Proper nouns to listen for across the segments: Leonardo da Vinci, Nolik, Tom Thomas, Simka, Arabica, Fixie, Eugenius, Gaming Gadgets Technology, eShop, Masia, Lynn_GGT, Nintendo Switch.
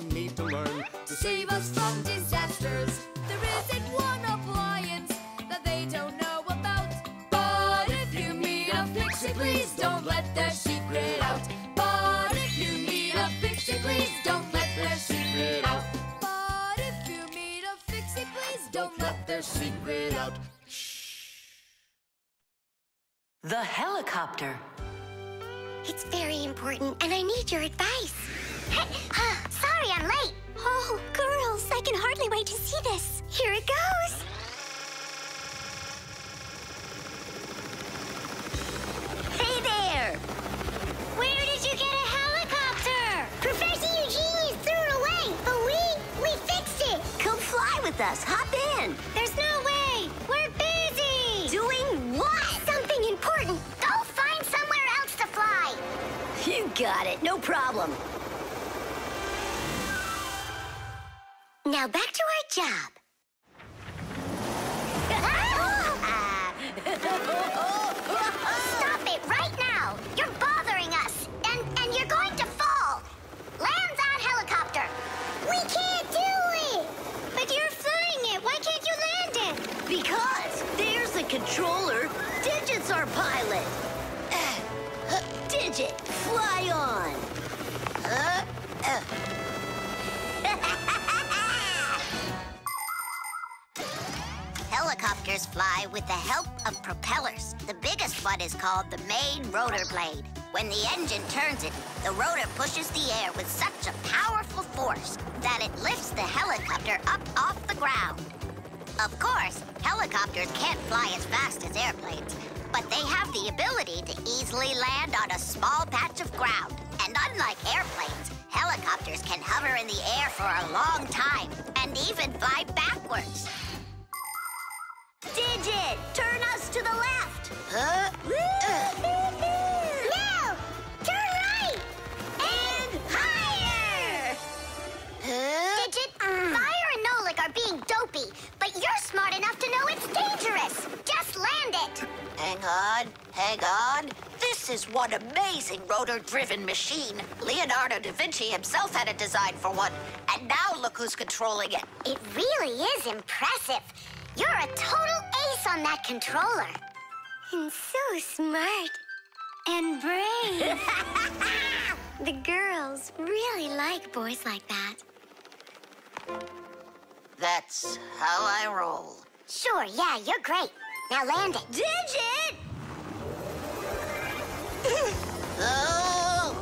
they need to learn to save us from disasters. There isn't one appliance that they don't know about. But if you need a fixie, please don't let their secret out. But if you need a fixie, please don't let their secret out. But if you need a fixie, please don't let their secret out. The helicopter. It's very important, and I need your advice. Sorry I'm late. Oh, girls, I can hardly wait to see this. Here it goes. Hey there! Where did you get a helicopter? Professor Eugenius threw it away, but we fixed it. Come fly with us. Hop in. There's no way. We're busy. Doing what? Something important. Go find somewhere else to fly. You got it. No problem. Now back to our job. Stop it right now! You're bothering us, and you're going to fall. Land that helicopter. We can't do it. But you're flying it. Why can't you land it? Because there's the controller. Digit's our pilot. Digit, fly on. Helicopters fly with the help of propellers. The biggest one is called the main rotor blade. When the engine turns it, the rotor pushes the air with such a powerful force that it lifts the helicopter up off the ground. Of course, helicopters can't fly as fast as airplanes, but they have the ability to easily land on a small patch of ground. And unlike airplanes, helicopters can hover in the air for a long time and even fly backwards. Digit, turn us to the left. Now, turn right. And higher. Digit, Fire and Nolik are being dopey, but you're smart enough to know it's dangerous. Just land it. Hang on. This is one amazing rotor-driven machine. Leonardo da Vinci himself had a design for one, and now look who's controlling it. It really is impressive. You're a total ace on that controller. And so smart. And brave. The girls really like boys like that. That's how I roll. Sure, yeah, you're great. Now land it. Digit! The wall!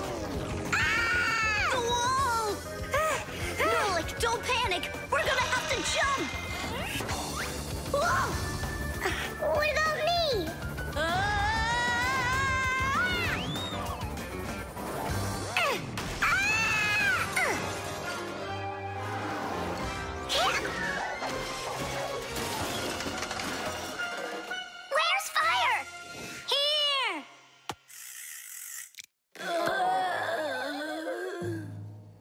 Nolik, don't panic. We're gonna have to jump. Whoa! What about me? Where's fire? Here!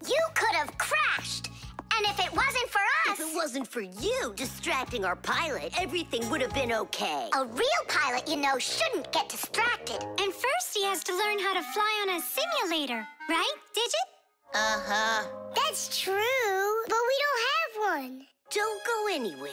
You could have crashed, and if it wasn't for us... If it wasn't for you distracting our pilot, everything would have been okay. A real pilot, you know, shouldn't get distracted. And first he has to learn how to fly on a simulator, right, Digit? Uh-huh. That's true, but we don't have one. Don't go anywhere.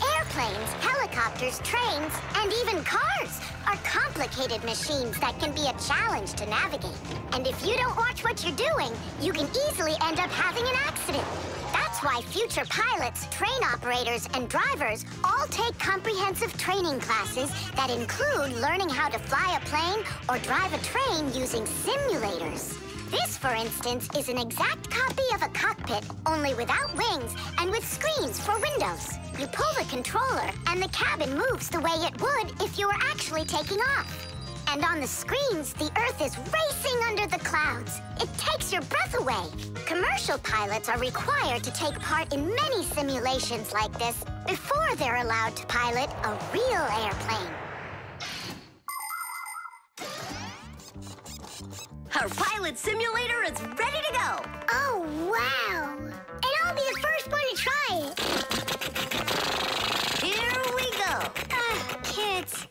Airplanes, helicopters, trains, and even cars are complicated machines that can be a challenge to navigate. And if you don't watch what you're doing, you can easily end up having an accident. That's why future pilots, train operators, and drivers all take comprehensive training classes that include learning how to fly a plane or drive a train using simulators. This, for instance, is an exact copy of a cockpit, only without wings and with screens for windows. You pull the controller, and the cabin moves the way it would if you were actually taking off. And on the screens, the Earth is racing under the clouds. It takes your breath away. Commercial pilots are required to take part in many simulations like this before they're allowed to pilot a real airplane. Our pilot simulator is ready to go. Oh, wow. And I'll be the first one to try it. Here we go. Kids.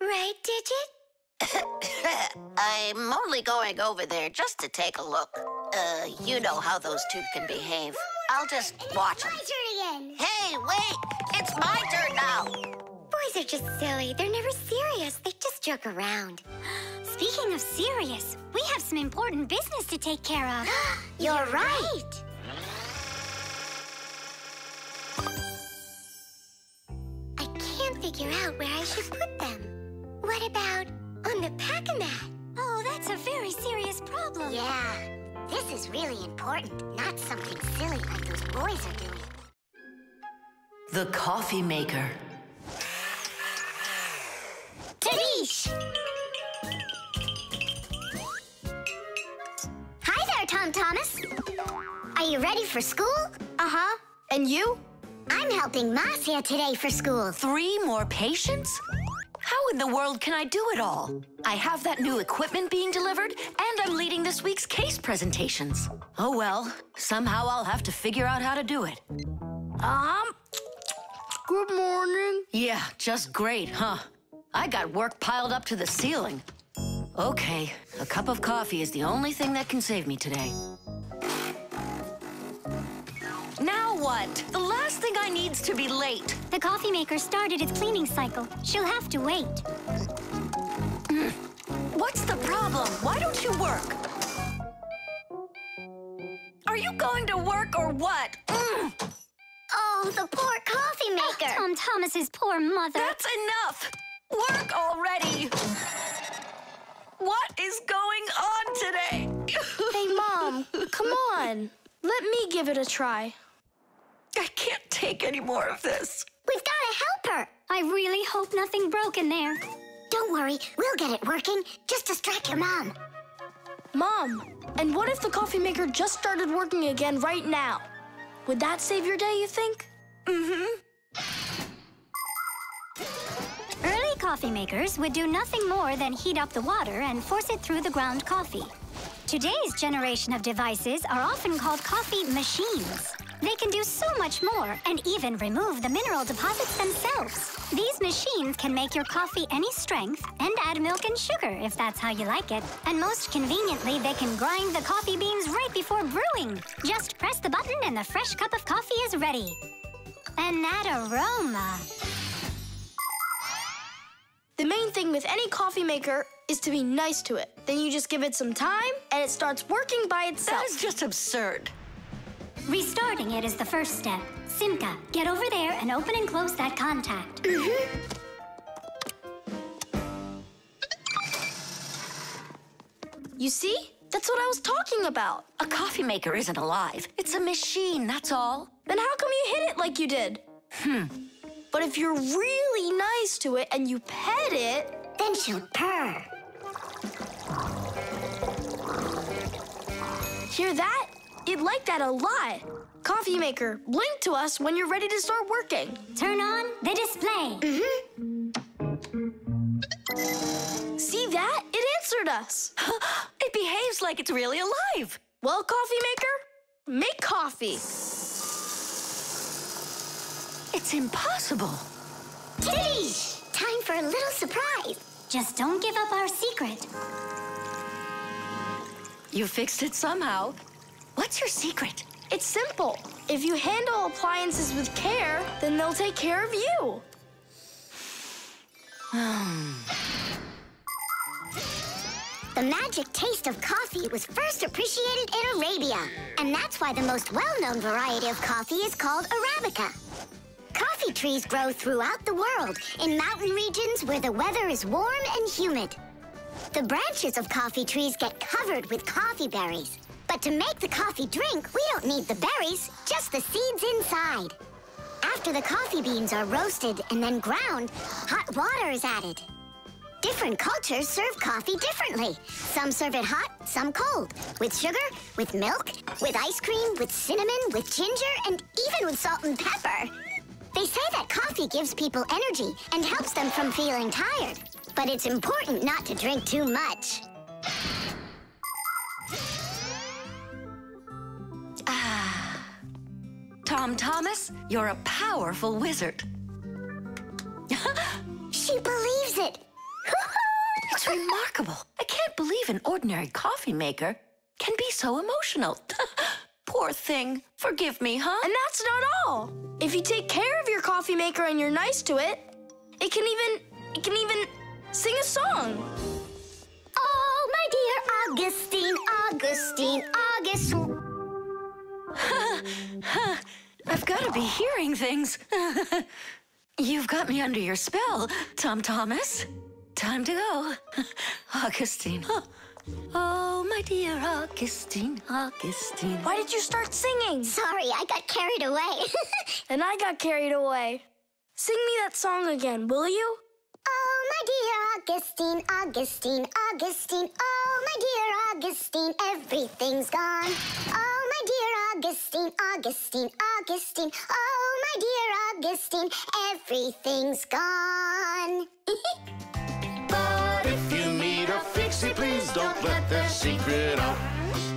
Right, Digit? I'm only going over there just to take a look. You know how those two can behave. I'll just watch them. It's my turn again. Hey, wait! It's my turn now! Boys are just silly. They're never serious. They just jerk around. Speaking of serious, we have some important business to take care of. You're right! I can't figure out where I should put them. What about on the pack-a-mat? Oh, that's a very serious problem. Yeah. This is really important, not something silly like those boys are doing. The coffee maker. Tadish! Hi there, Tom Thomas. Are you ready for school? Uh-huh. And you? I'm helping Masia today for school. 3 more patients? How in the world can I do it all? I have that new equipment being delivered, and I'm leading this week's case presentations. Oh well, somehow I'll have to figure out how to do it. Good morning. Yeah, just great, huh? I got work piled up to the ceiling. Okay, a cup of coffee is the only thing that can save me today. Now what? The last thing I need's to be late. The coffee maker started its cleaning cycle. She'll have to wait. What's the problem? Why don't you work? Are you going to work or what? Oh, the poor coffee maker. Tom Thomas's poor mother. That's enough. Work already. What is going on today? Hey, Mom, come on. Let me give it a try. I can't take any more of this. We've got to help her. I really hope nothing broke in there. Don't worry, we'll get it working. Just distract your mom. Mom, and what if the coffee maker just started working again right now? Would that save your day, you think? Early coffee makers would do nothing more than heat up the water and force it through the ground coffee. Today's generation of devices are often called coffee machines. They can do so much more and even remove the mineral deposits themselves. These machines can make your coffee any strength and add milk and sugar if that's how you like it. And most conveniently, they can grind the coffee beans right before brewing. Just press the button and the fresh cup of coffee is ready. And that aroma! The main thing with any coffee maker is to be nice to it. Then you just give it some time and it starts working by itself. That is just absurd. Restarting it is the first step. Simka, get over there and open and close that contact. You see? That's what I was talking about. A coffee maker isn't alive. It's a machine, that's all. Then how come you hit it like you did? But if you're really nice to it and you pet it, then she'll purr. Hear that? You'd like that a lot. Coffee maker, blink to us when you're ready to start working. Turn on the display. See that? It answered us. It behaves like it's really alive. Well, coffee maker, make coffee. It's impossible. Kitties! Time for a little surprise. Just don't give up our secret. You fixed it somehow. What's your secret? It's simple. If you handle appliances with care, then they'll take care of you. The magic taste of coffee was first appreciated in Arabia. And that's why the most well-known variety of coffee is called Arabica. Coffee trees grow throughout the world in mountain regions where the weather is warm and humid. The branches of coffee trees get covered with coffee berries. But to make the coffee drink, we don't need the berries, just the seeds inside. After the coffee beans are roasted and then ground, hot water is added. Different cultures serve coffee differently. Some serve it hot, some cold, with sugar, with milk, with ice cream, with cinnamon, with ginger, and even with salt and pepper. They say that coffee gives people energy and helps them from feeling tired. But it's important not to drink too much. Tom Thomas, you're a powerful wizard. She believes it. It's remarkable. I can't believe an ordinary coffee maker can be so emotional. Poor thing. Forgive me, huh? And that's not all. If you take care of your coffee maker and you're nice to it, it can even sing a song. Oh, my dear Augustine, Augustine, Augustine. I've got to be hearing things. You've got me under your spell, Tom Thomas. Time to go. Augustine. Oh, my dear Augustine, Augustine. Why did you start singing? Sorry, I got carried away. And I got carried away. Sing me that song again, will you? Oh, my dear Augustine, Augustine, Augustine. Oh, my dear Augustine, everything's gone. Oh, my dear Augustine, Augustine, Augustine. Oh, my dear Augustine, everything's gone. But if you need a fixie, please don't let that secret out.